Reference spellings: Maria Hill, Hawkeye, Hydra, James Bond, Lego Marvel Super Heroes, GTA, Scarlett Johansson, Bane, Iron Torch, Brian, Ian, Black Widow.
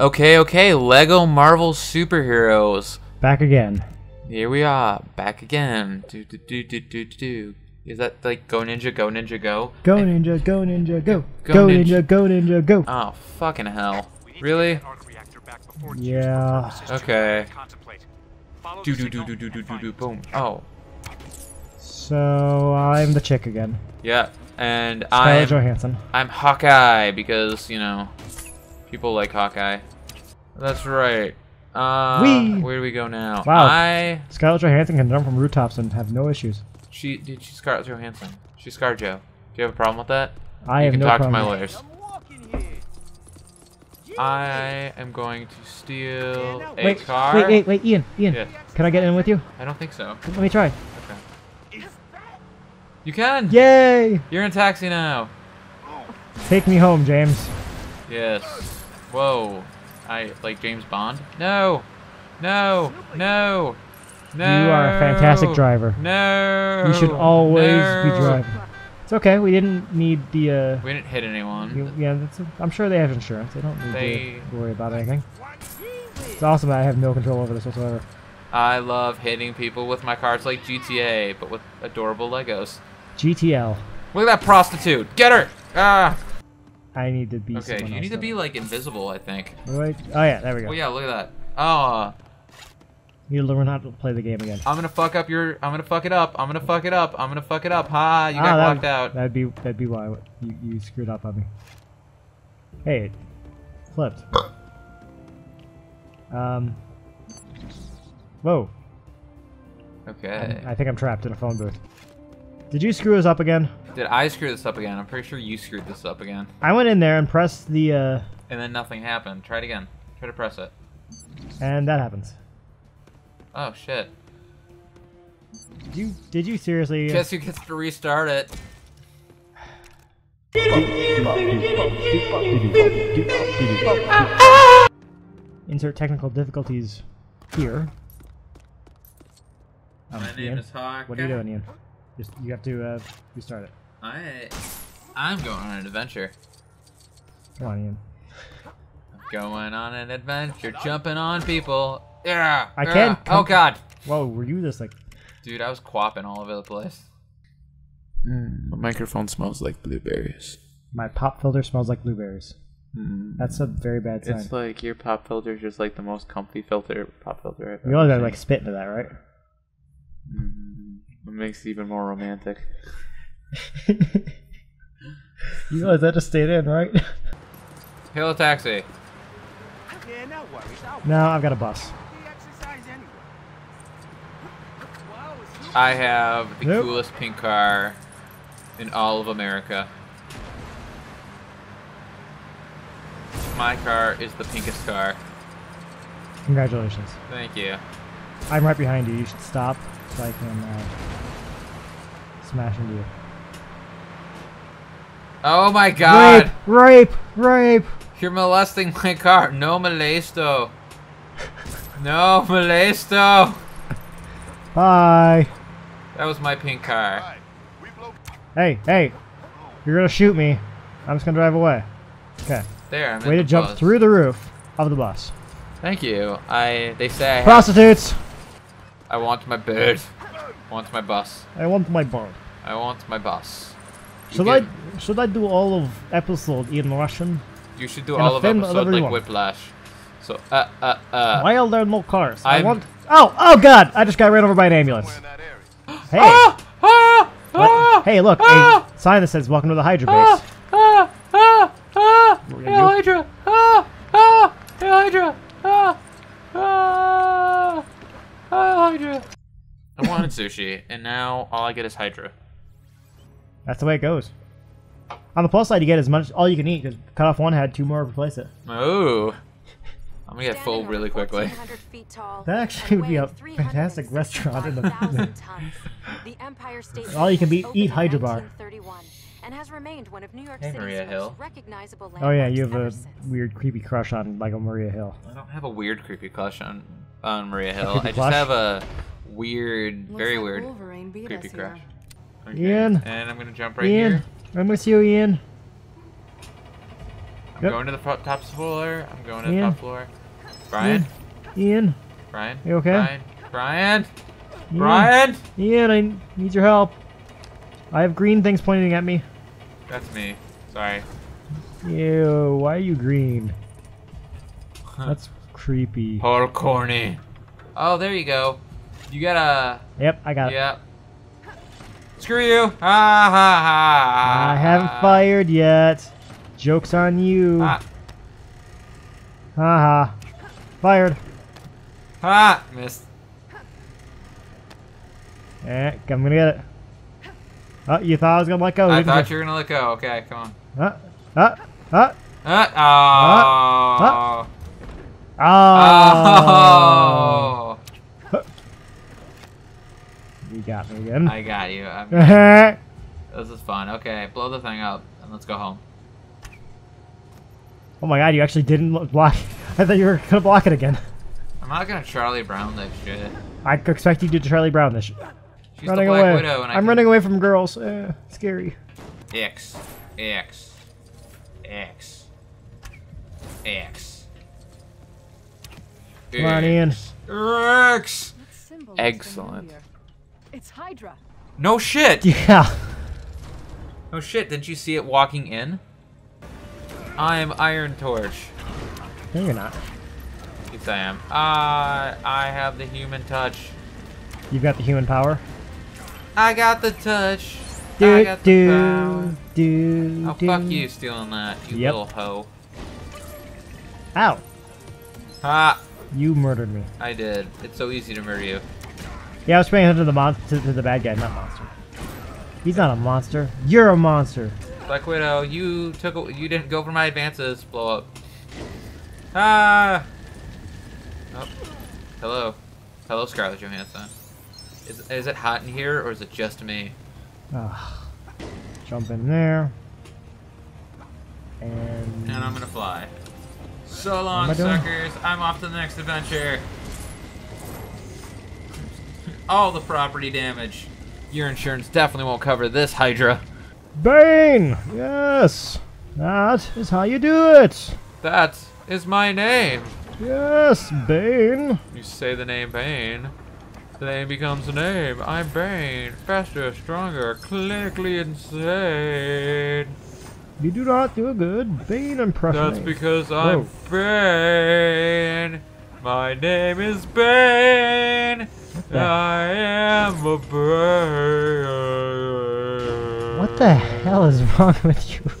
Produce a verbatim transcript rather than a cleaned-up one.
Okay, okay, Lego Marvel Super Heroes. Back again. Here we are, back again. Do, do, do, do, do, do. Is that like Go Ninja, Go Ninja, Go? Go and Ninja, Go Ninja, Go. Go, go ninja, ninja, Go Ninja, Go. Oh, fucking hell. Really? Yeah. Okay. Do, do, do, do, do, do, do, do, boom. Oh. So, I'm the chick again. Yeah, and I'm... Scarlett Johansson. I'm Hawkeye, because, you know... People like Hawkeye. That's right. Uh, Whee! Where do we go now? Wow. I... Scarlett Johansson can jump from rooftops and have no issues. She, dude, she's Scarlett Johansson. She's Scarjo. Do you have a problem with that? I have no problem. You can talk to my lawyers. I am going to steal a wait, car. Wait, wait, wait, Ian, Ian. Yes. Can I get in with you? I don't think so. Let me try. Okay. You can. Yay! You're in a taxi now. Take me home, James. Yes. Whoa. I like James Bond? No! No! No! No! You are a fantastic driver. No! You should always no. be driving. It's okay, we didn't need the uh we didn't hit anyone. You, yeah, that's a, I'm sure they have insurance. They don't need they... to worry about anything. It's awesome that I have no control over this whatsoever. I love hitting people with my cars like G T A, but with adorable Legos. G T L. Look at that prostitute! Get her! Ah! I need to be. Okay, you need else, to be like invisible, I think. Right? Oh yeah, there we go. Oh yeah, look at that. Oh. You learn how to play the game again. I'm gonna fuck up your. I'm gonna fuck it up. I'm gonna fuck it up. I'm gonna fuck it up. Ha! You ah, got blocked out. That'd be that'd be why you you screwed up on me. Hey, it flipped. um. Whoa. Okay. I'm, I think I'm trapped in a phone booth. Did you screw us up again? Did I screw this up again? I'm pretty sure you screwed this up again. I went in there and pressed the, uh... and then nothing happened. Try it again. Try to press it. And that happens. Oh, shit. Did you, did you seriously... Guess who gets to restart it? Insert technical difficulties here. Um, My name Ian, is Hawk. What are you doing, Ian? Just, you have to uh, restart it. I, I'm going on an adventure. Come on, Ian. I'm going on an adventure, jumping on people. Yeah. I yeah. can't. Oh God. Whoa, were you this like? Dude, I was quapping all over the place. Mm, my microphone smells like blueberries. My pop filter smells like blueberries. Mm. That's a very bad sign. It's like your pop filter is just like the most comfy filter pop filter I've ever. You always gotta like spit into that, right? Mm. It makes it even more romantic. You realize that just stayed in, right? Hail a taxi. Yeah, no worries. No, I've got a bus. I have the nope. coolest pink car in all of America. My car is the pinkest car. Congratulations. Thank you. I'm right behind you. You should stop so I can uh, smash into you. Oh my God! Rape! Rape! Rape! You're molesting my car. No molesto. No molesto. Bye. That was my pink car. Hey, hey! You're gonna shoot me. I'm just gonna drive away. Okay. There. I'm Way to the jump bus. through the roof of the bus. Thank you. I. They say I prostitutes. Have I want my bird. I want my bus. I want my bird. I want my bus. You should can... I should I do all of episode in Russian? You should do all of episode like Whiplash. So uh uh uh. Why are there no cars? I'm... I want. Oh oh God! I just got ran over by an ambulance. Hey. Ah, ah, ah, hey look! Ah, a sign that says "Welcome to the Hydra base." Ah ah ah! Hail Hydra! Ah ah! Hail Hydra! Ah ah! Oh, Hydra! I wanted sushi, and now all I get is Hydra. That's the way it goes. On the plus side, you get as much all you can eat. Cause cut off one head, two more replace it. Oh, I'm gonna get full really quickly. That actually would be a fantastic restaurant in the. All you can be eat Hydra bar. And has remained one of New York hey, Maria Hill. Recognizable oh yeah, you have a since. weird creepy crush on Lego Maria Hill. I don't have a weird creepy crush on on Maria Hill. I just plush? have a weird, Looks very like weird Wolverine creepy crush. Okay. Ian. And I'm gonna jump right Ian. here. I'm with you, Ian. I'm yep. going to the top floor. I'm going to Ian. the top floor. Brian? Ian? Ian? Brian? You okay? Brian? Brian? Ian. Brian? Ian, I need your help. I have green things pointing at me. That's me. Sorry. Ew, why are you green? That's creepy. Paul Corny. Oh, there you go. You gotta... Yep, I got yep. it. Yep. Screw you! Ha ha ha! I haven't fired yet. Joke's on you. Ha ha. ha. Fired. Ha! Missed. Eh, I'm gonna get it. Oh, you thought I was gonna let go. I thought you? you were gonna let go. Okay, come on. Uh, uh, uh. Uh, oh. Uh, uh. Oh. Oh. oh. You got me again. I got you. I'm this is fun. Okay, blow the thing up and let's go home. Oh my god, you actually didn't block. I thought you were gonna block it again. I'm not gonna Charlie Brown this shit. I expect you to Charlie Brown this shit. She's running the Black away. Widow and I I'm can... running away from girls. Uh, scary. X. X. X. X. Come on, Ian. X. Excellent. It's Hydra. No shit. Yeah. No shit. Didn't you see it walking in? I'm Iron Torch. No, you're not. Yes, I am. Uh, I have the human touch. You've got the human power? I got the touch. Do, I got do, the power. Do, oh, do. Fuck you stealing that, you yep. little hoe. Ow. Ha. You murdered me. I did. It's so easy to murder you. Yeah, I was paying attention to the monster, to the bad guy, not monster. He's not a monster. You're a monster. Black Widow, you took, a, you didn't go for my advances. Blow up. Ah. Oh. Hello. Hello, Scarlett Johansson. Is, is it hot in here, or is it just me? Oh. Jump in there. And... and I'm gonna fly. So long, suckers. I'm off to the next adventure. All the property damage. Your insurance definitely won't cover this, Hydra. Bane! Yes! That is how you do it! That is my name! Yes, Bane! You say the name Bane. The name becomes a name. I'm Bane. Faster, stronger, clinically insane. You do not do a good Bane impression. That's because I'm Whoa. Bane. My name is Bane. I am a Bane. What the hell is wrong with you?